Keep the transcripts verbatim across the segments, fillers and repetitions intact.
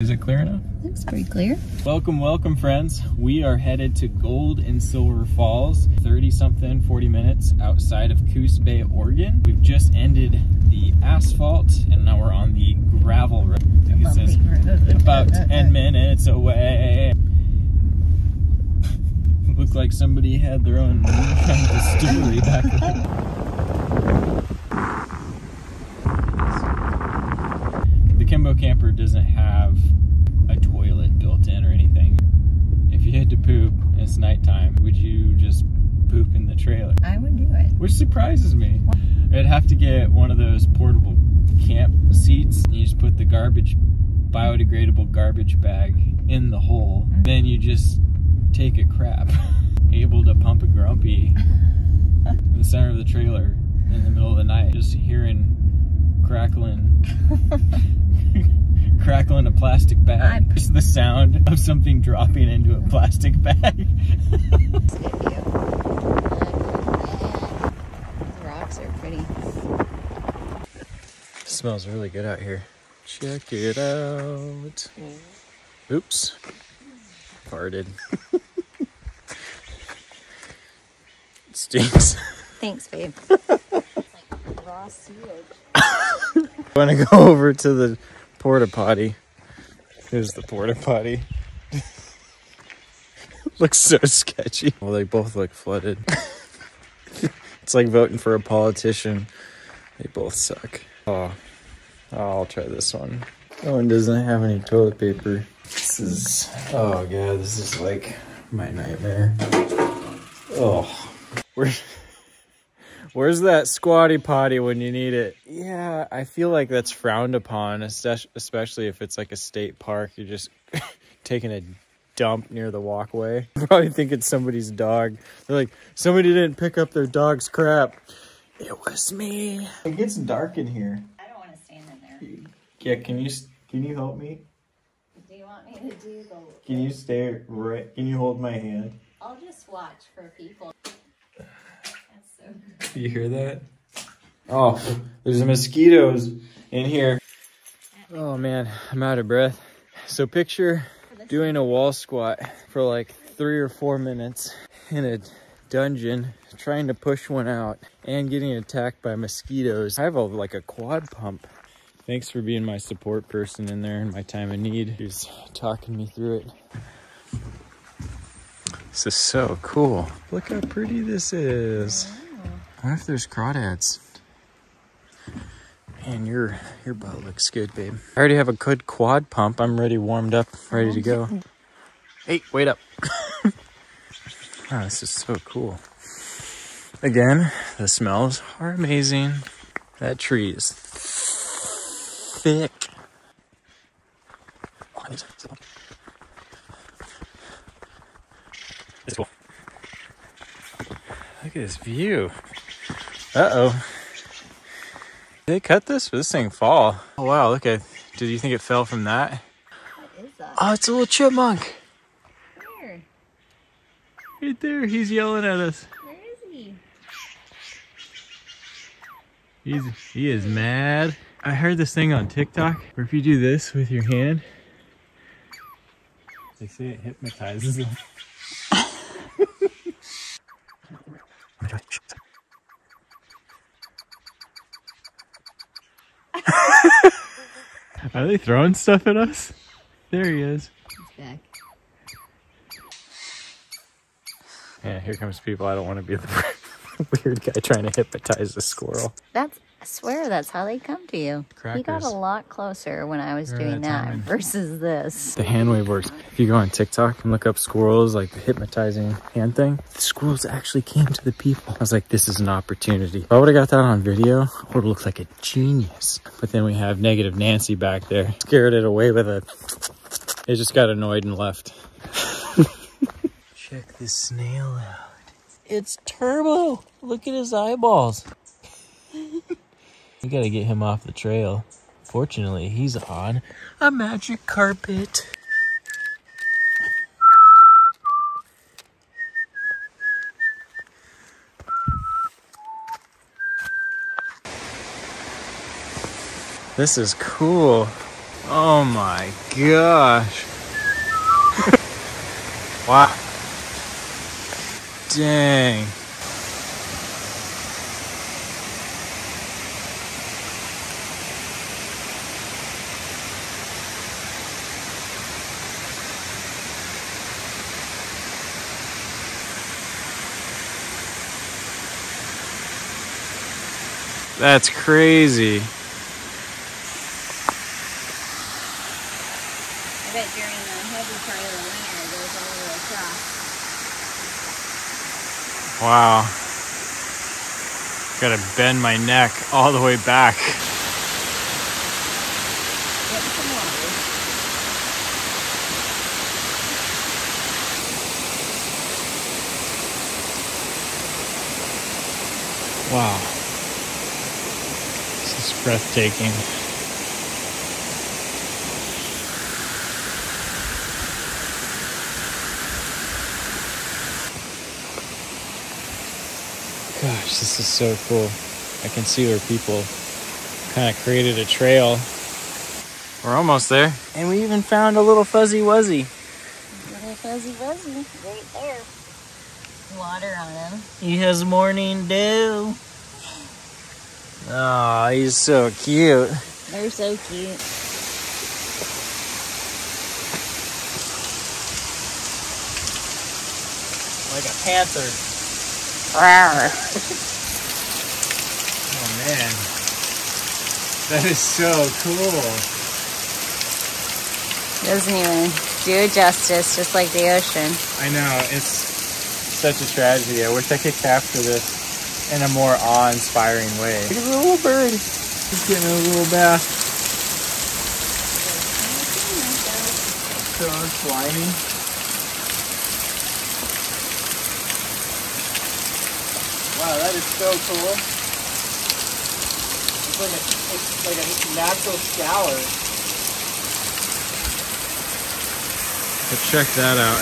Is it clear enough? Looks pretty clear. Welcome, welcome friends. We are headed to Gold and Silver Falls, thirty something, forty minutes outside of Coos Bay, Oregon. We've just ended the asphalt and now we're on the gravel road. I think it says about ten minutes away. Looks like somebody had their own distillery back then. Camper doesn't have a toilet built in or anything. If you had to poop and it's nighttime, would you just poop in the trailer? I would do it. Which surprises me. I'd have to get one of those portable camp seats. You just put the garbage, biodegradable garbage bag in the hole. Mm-hmm. Then you just take a crap. Able to pump a grumpy in the center of the trailer in the middle of the night. Just hearing crackling. Crackling a plastic bag. I... It's the sound of something dropping into a plastic bag. The rocks are pretty. It smells really good out here. Check it out. Oops. Farted. It stinks. Thanks, babe. Like raw sewage. I want to go over to the porta potty. Here's the porta potty. Looks so sketchy. Well, they both look flooded. It's like voting for a politician. They both suck. Oh, oh, I'll try this one. That one doesn't have any toilet paper. This is, oh god, this is like my nightmare. Oh, we're... Where's that squatty potty when you need it? Yeah, I feel like that's frowned upon, especially if it's like a state park. You're just taking a dump near the walkway. Probably think it's somebody's dog. They're like, somebody didn't pick up their dog's crap. It was me. It gets dark in here. I don't want to stand in there. Yeah, can you can you help me? Do you want me to do the... Can you stay right... Can you hold my hand? I'll just watch for people. Do you hear that? Oh, there's mosquitoes in here. Oh man, I'm out of breath. So picture doing a wall squat for like three or four minutes in a dungeon, trying to push one out and getting attacked by mosquitoes. I have a, like a quad pump. Thanks for being my support person in there in my time of need, who's talking me through it. This is so cool. Look how pretty this is. I wonder if there's crawdads. Man, your your butt looks good, babe. I already have a good quad pump. I'm ready, warmed up, ready to go. Hey, wait up. Oh, this is so cool. Again, the smells are amazing. That tree is thick. It's cool. Look at this view. Uh-oh. Did they cut this? Would this thing fall? Oh, wow. Look at... Did you think it fell from that? What is that? Oh, it's a little chipmunk. Where? Right there. He's yelling at us. Where is he? He's, he is mad. I heard this thing on TikTok where if you do this with your hand, they say it hypnotizes them. Are they throwing stuff at us? There he is. He's back. Yeah, here comes people. I don't want to be the weird guy trying to hypnotize a squirrel. That's, I swear that's how they come to you. Crackers. He got a lot closer when I was You're doing that timing. versus this. The hand wave works. If you go on TikTok and look up squirrels, like the hypnotizing hand thing, the squirrels actually came to the people. I was like, this is an opportunity. If I would have got that on video, I would have looked like a genius. But then we have Negative Nancy back there. Scared it away with a... It just got annoyed and left. Check this snail out. It's Turbo. Look at his eyeballs. We gotta get him off the trail. Fortunately, he's on a magic carpet. This is cool. Oh my gosh. Wow. Dang. That's crazy. I bet during the heavy part of the winter, it goes all the way across. Wow. Gotta bend my neck all the way back. Get some water. Wow. This is breathtaking. Gosh, this is so cool. I can see where people kind of created a trail. We're almost there. And we even found a little fuzzy wuzzy. Little fuzzy wuzzy, right there. Water on him. He has morning dew. Oh, he's so cute. They're so cute. Like a panther. Oh man, that is so cool. Doesn't even do it justice, just like the ocean. I know, it's such a tragedy. I wish I could capture this in a more awe-inspiring way. Look at the little bird. He's getting a little bath. So slimy. Wow, that is so cool. It's like a, it's like a natural shower. But check that out.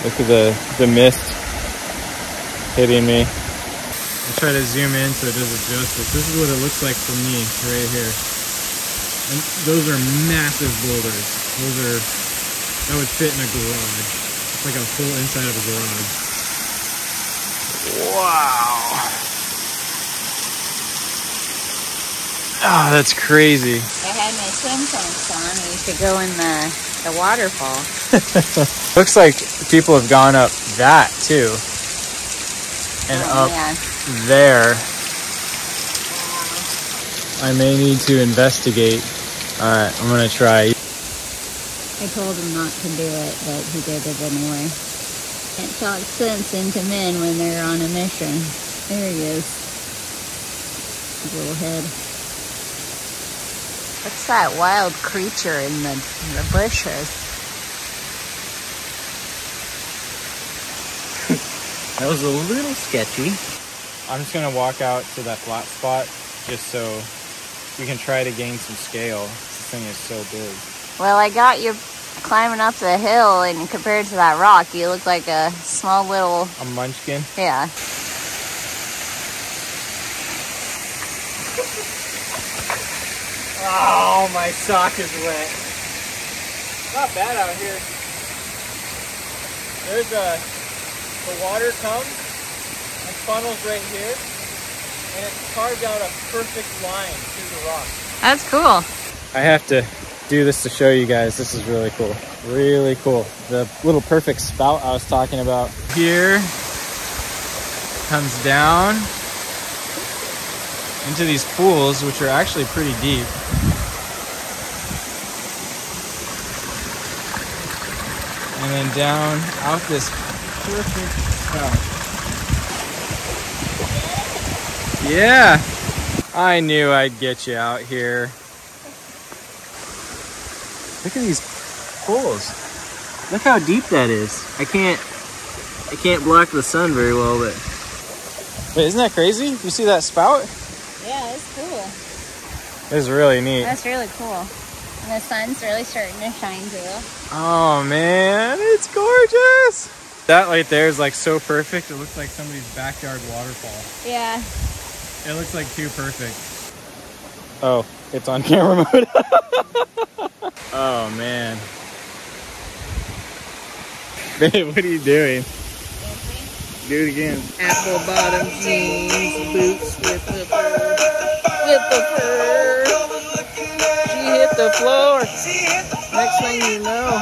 Look at the, the mist hitting me. I'll try to zoom in so it does it justice. This is what it looks like for me right here. And those are massive boulders. Those are, that would fit in a garage. It's like a full inside of a garage. Wow. Oh, that's crazy. I had my swim trunks on and we could go in the, the waterfall. Looks like people have gone up that too. And oh, up yeah. There. I may need to investigate. Alright, I'm gonna try. I told him not to do it, but he did it anyway. It talks sense into men when they're on a mission. There he is. His little head. What's that wild creature in the, in the bushes? That was a little sketchy. I'm just going to walk out to that flat spot just so we can try to gain some scale. This thing is so big. Well, I got your... climbing up the hill, and compared to that rock, you look like a small little... A munchkin? Yeah. Oh, my sock is wet. It's not bad out here. There's a... The water comes and funnels right here, and it's carved out a perfect line through the rock. That's cool. I have to... do this to show you guys. This is really cool. Really cool. The little perfect spout I was talking about. Here comes down into these pools, which are actually pretty deep. And then down out this perfect spout. Yeah! I knew I'd get you out here. Look at these pools. Look how deep that is. I can't, I can't block the sun very well, but. Wait, isn't that crazy? You see that spout? Yeah, it's cool. It's really neat. That's really cool. And the sun's really starting to shine too. Oh man, it's gorgeous. That right there is like so perfect. It looks like somebody's backyard waterfall. Yeah. It looks like too perfect. Oh, It's on camera mode. Oh, man. Babe, what are you doing? Do it again. Apple bottom jeans, boots with the fur, with the fur. She hit the floor. Next thing you know.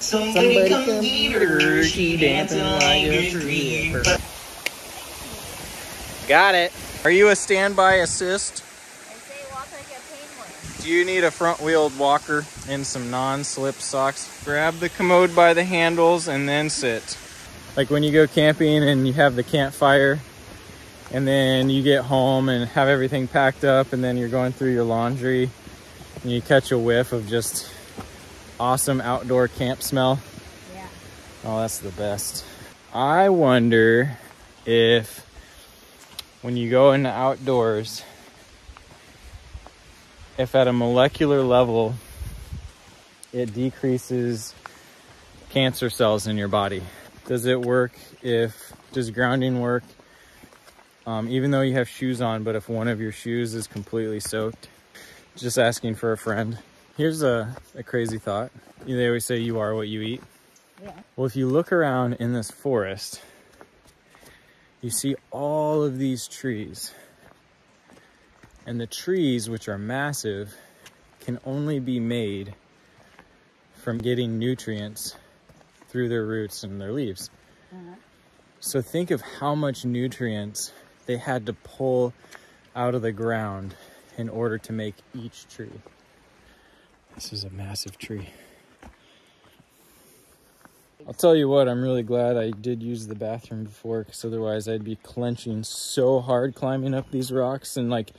Somebody come get her. She dancing like a tree. Got it. Are you a standby assist? You need a front-wheeled walker and some non-slip socks. Grab the commode by the handles and then sit. Like when you go camping and you have the campfire and then you get home and have everything packed up and then you're going through your laundry and you catch a whiff of just awesome outdoor camp smell. Yeah. Oh, that's the best. I wonder if when you go in the outdoors, if at a molecular level, it decreases cancer cells in your body. Does it work if, does grounding work, um, even though you have shoes on, but if one of your shoes is completely soaked? Just asking for a friend. Here's a, a crazy thought. They always say you are what you eat. Yeah. Well, if you look around in this forest, you see all of these trees. And the trees, which are massive, can only be made from getting nutrients through their roots and their leaves. Uh-huh. So think of how much nutrients they had to pull out of the ground in order to make each tree. This is a massive tree. I'll tell you what, I'm really glad I did use the bathroom before, because otherwise I'd be clenching so hard climbing up these rocks, and like,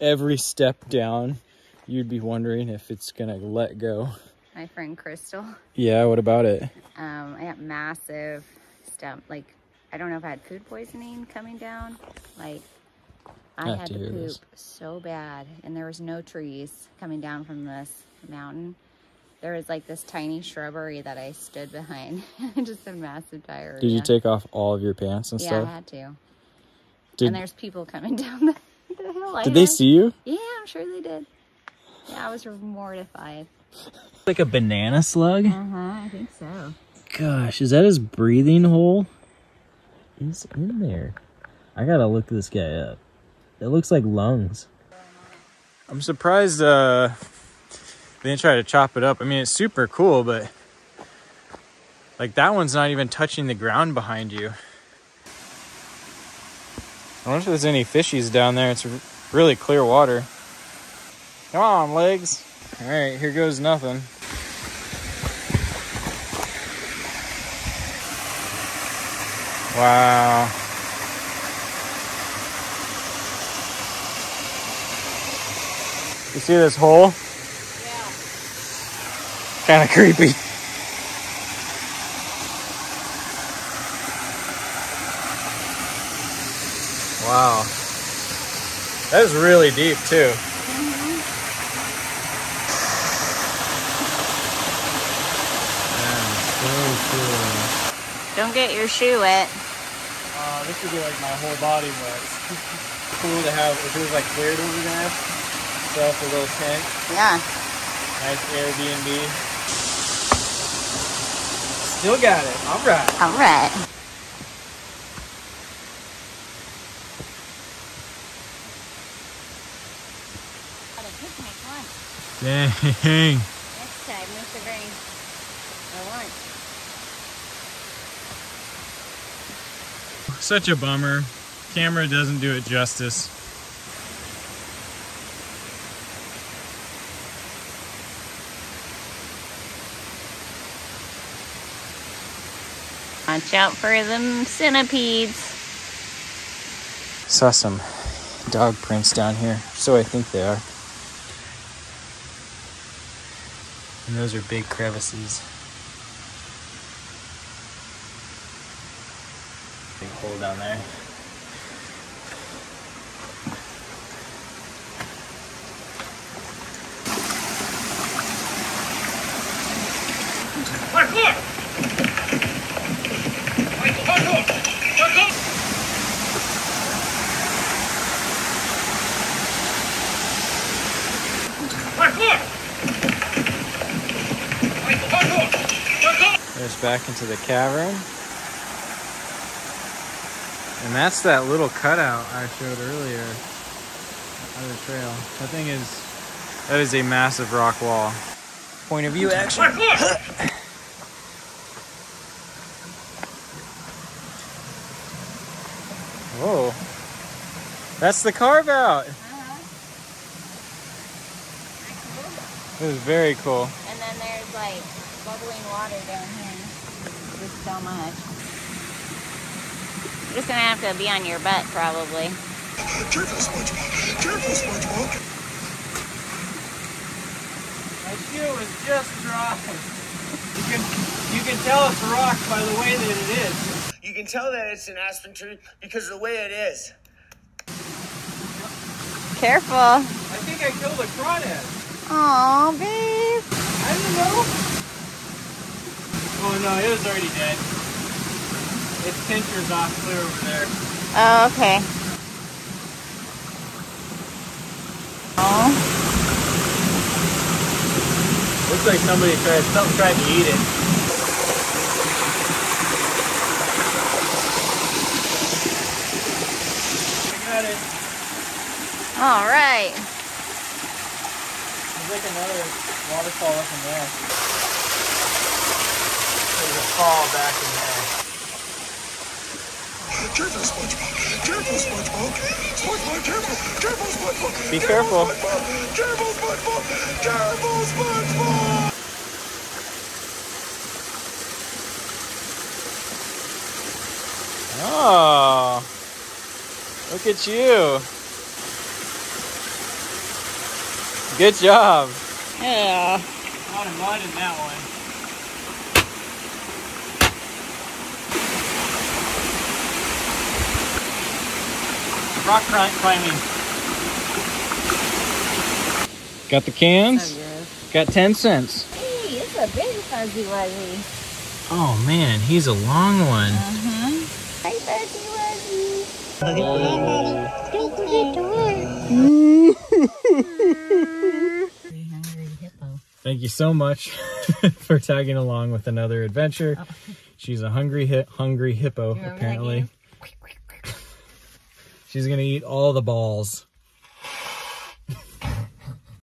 every step down, you'd be wondering if it's gonna let go. My friend Crystal. Yeah, what about it? Um, I got massive stump. Like, I don't know if I had food poisoning coming down. Like, I had to poop so bad, and there was no trees coming down from this mountain. There was like this tiny shrubbery that I stood behind. Just a massive diarrhea. Did you take off all of your pants and yeah, stuff? Yeah, I had to. Did... And there's people coming down the The hell did I they had. See you? Yeah, I'm sure they did. Yeah, I was mortified. Like a banana slug? Uh-huh, I think so. Gosh, is that his breathing hole? He's in there. I gotta look this guy up. It looks like lungs. I'm surprised uh, they didn't try to chop it up. I mean, it's super cool, but like that one's not even touching the ground behind you. I wonder if there's any fishies down there. It's really clear water. Come on, legs. All right, here goes nothing. Wow. You see this hole? Yeah. Kind of creepy. Wow, that is really deep too. Mm-hmm. So cool. Don't get your shoe wet. Uh, this would be like my whole body wet. It's cool to have, if it was like cleared over there, set up a little tent. Yeah. Nice Airbnb. Still got it, all right. All right. Dang. Next time, that's the very I want. Such a bummer. Camera doesn't do it justice. Watch out for them centipedes. Saw some dog prints down here, so I think they are. And those are big crevices. Big hole down there. There's back into the cavern. And that's that little cutout I showed earlier of the trail. That thing is, that is a massive rock wall. Point of view action. Whoa. That's the carve out. Uh-huh. It was very cool. And then there's like bubbling water down here. Just so much. You're just gonna have to be on your butt probably. Careful, SpongeBob. Careful, SpongeBob. My shoe was just dry. You can you can tell it's a rock by the way that it is. You can tell that it's an aspen tree because of the way it is. Careful. I think I killed a crawdad. Aw, babe. I don't know. Oh, no, it was already dead. Its pinchers off clear over there. Oh, okay. Oh. Looks like somebody tried, something tried to eat it. All right. There's like another waterfall up in there. There's a fall back in there. Careful, SpongeBob. Careful, SpongeBob. SpongeBob, careful. Careful, SpongeBob. Be careful. Careful, SpongeBob. Careful, SpongeBob. Oh. Look at you. Good job. Yeah. A lot of mud in that one. Rock climbing. Got the cans. Got ten cents. Hey, it's a big fuzzy wuzzy. Oh man, he's a long one. Uh-huh. Hey, fuzzy wuzzy. Oh. Thank you so much for tagging along with another adventure. Oh. She's a hungry hip, hungry hippo, apparently. She's gonna eat all the balls.